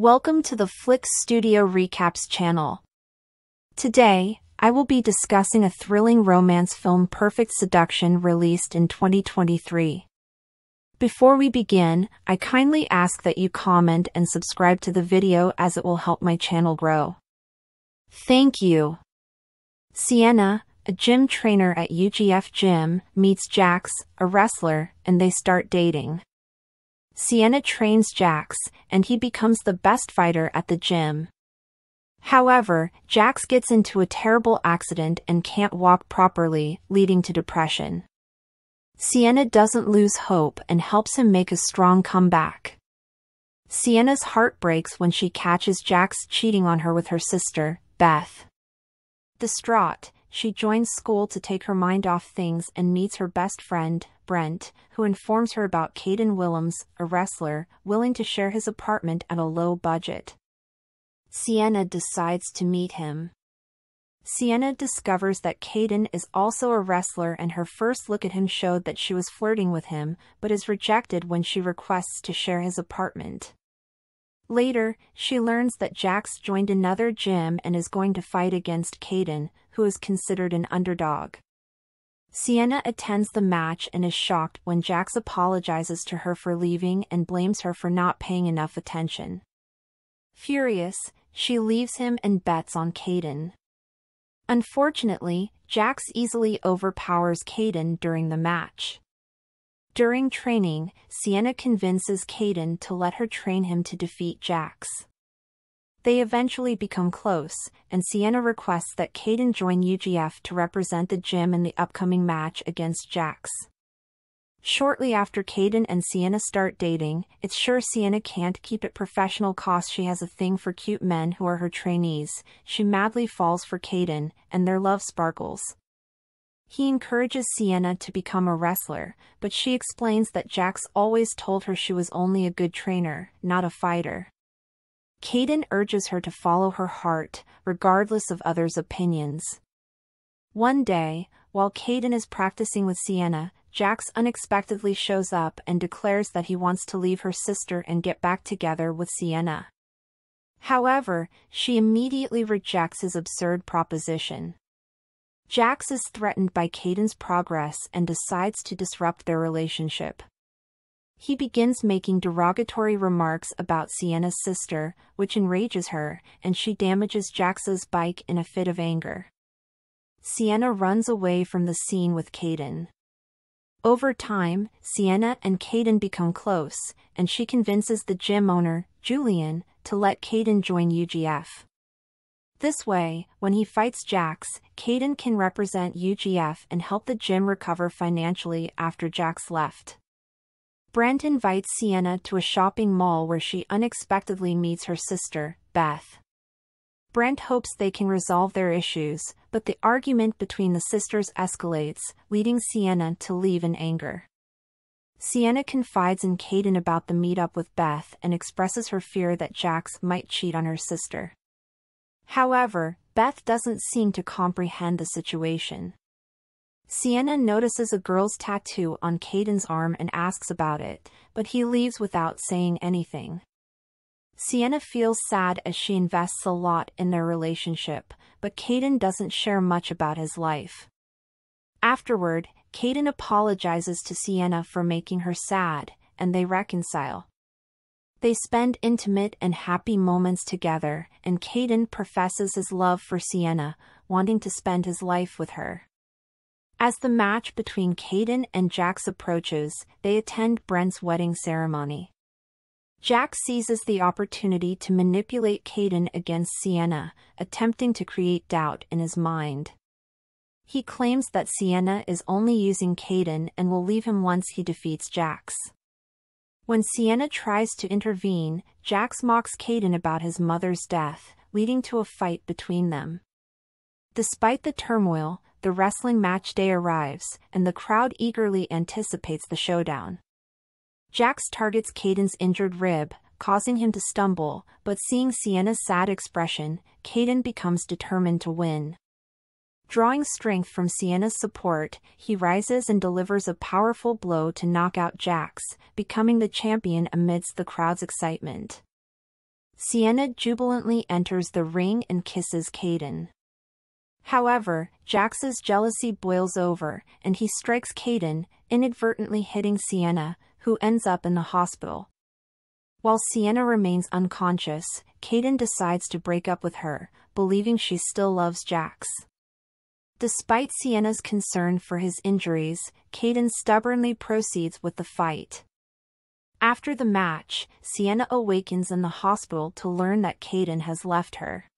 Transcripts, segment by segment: Welcome to the FlixStudio Recaps channel. Today, I will be discussing a thrilling romance film Perfect Addiction released in 2023. Before we begin, I kindly ask that you comment and subscribe to the video as it will help my channel grow. Thank you. Sienna, a gym trainer at UGF Gym, meets Jax, a wrestler, and they start dating. Sienna trains Jax, and he becomes the best fighter at the gym. However, Jax gets into a terrible accident and can't walk properly, leading to depression. Sienna doesn't lose hope and helps him make a strong comeback. Sienna's heart breaks when she catches Jax cheating on her with her sister, Beth. Distraught, she joins school to take her mind off things and meets her best friend, Brent, who informs her about Kayden Willems, a wrestler, willing to share his apartment at a low budget. Sienna decides to meet him. Sienna discovers that Kayden is also a wrestler, and her first look at him showed that she was flirting with him, but is rejected when she requests to share his apartment. Later, she learns that Jax joined another gym and is going to fight against Kayden, who is considered an underdog. Sienna attends the match and is shocked when Jax apologizes to her for leaving and blames her for not paying enough attention. Furious, she leaves him and bets on Kayden. Unfortunately, Jax easily overpowers Kayden during the match. During training, Sienna convinces Kayden to let her train him to defeat Jax. They eventually become close, and Sienna requests that Kayden join UGF to represent the gym in the upcoming match against Jax. Shortly after Kayden and Sienna start dating, it's sure Sienna can't keep it professional cause she has a thing for cute men who are her trainees. She madly falls for Kayden, and their love sparkles. He encourages Sienna to become a wrestler, but she explains that Jax always told her she was only a good trainer, not a fighter. Kayden urges her to follow her heart, regardless of others' opinions. One day, while Kayden is practicing with Sienna, Jax unexpectedly shows up and declares that he wants to leave her sister and get back together with Sienna. However, she immediately rejects his absurd proposition. Jax is threatened by Kayden's progress and decides to disrupt their relationship. He begins making derogatory remarks about Sienna's sister, which enrages her, and she damages Jax's bike in a fit of anger. Sienna runs away from the scene with Kayden. Over time, Sienna and Kayden become close, and she convinces the gym owner, Julian, to let Kayden join UGF. This way, when he fights Jax, Kayden can represent UGF and help the gym recover financially after Jax left. Brent invites Sienna to a shopping mall where she unexpectedly meets her sister, Beth. Brent hopes they can resolve their issues, but the argument between the sisters escalates, leading Sienna to leave in anger. Sienna confides in Kayden about the meetup with Beth and expresses her fear that Jax might cheat on her sister. However, Beth doesn't seem to comprehend the situation. Sienna notices a girl's tattoo on Kayden's arm and asks about it, but he leaves without saying anything. Sienna feels sad as she invests a lot in their relationship, but Kayden doesn't share much about his life. Afterward, Kayden apologizes to Sienna for making her sad, and they reconcile. They spend intimate and happy moments together, and Kayden professes his love for Sienna, wanting to spend his life with her. As the match between Kayden and Jax approaches, they attend Brent's wedding ceremony. Jax seizes the opportunity to manipulate Kayden against Sienna, attempting to create doubt in his mind. He claims that Sienna is only using Kayden and will leave him once he defeats Jax. When Sienna tries to intervene, Jax mocks Kayden about his mother's death, leading to a fight between them. Despite the turmoil, the wrestling match day arrives, and the crowd eagerly anticipates the showdown. Jax targets Kayden's injured rib, causing him to stumble, but seeing Sienna's sad expression, Kayden becomes determined to win. Drawing strength from Sienna's support, he rises and delivers a powerful blow to knock out Jax, becoming the champion amidst the crowd's excitement. Sienna jubilantly enters the ring and kisses Kayden. However, Jax's jealousy boils over, and he strikes Kayden, inadvertently hitting Sienna, who ends up in the hospital. While Sienna remains unconscious, Kayden decides to break up with her, believing she still loves Jax. Despite Sienna's concern for his injuries, Kayden stubbornly proceeds with the fight. After the match, Sienna awakens in the hospital to learn that Kayden has left her.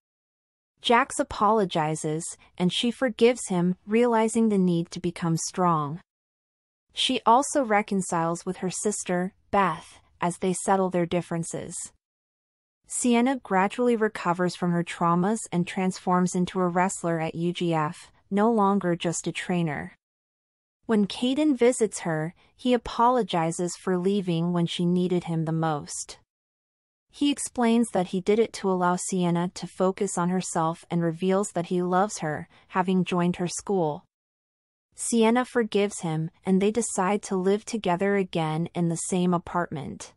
Jax apologizes, and she forgives him, realizing the need to become strong. She also reconciles with her sister, Beth, as they settle their differences. Sienna gradually recovers from her traumas and transforms into a wrestler at UGF, no longer just a trainer. When Kayden visits her, he apologizes for leaving when she needed him the most. He explains that he did it to allow Sienna to focus on herself and reveals that he loves her, having joined her school. Sienna forgives him, and they decide to live together again in the same apartment.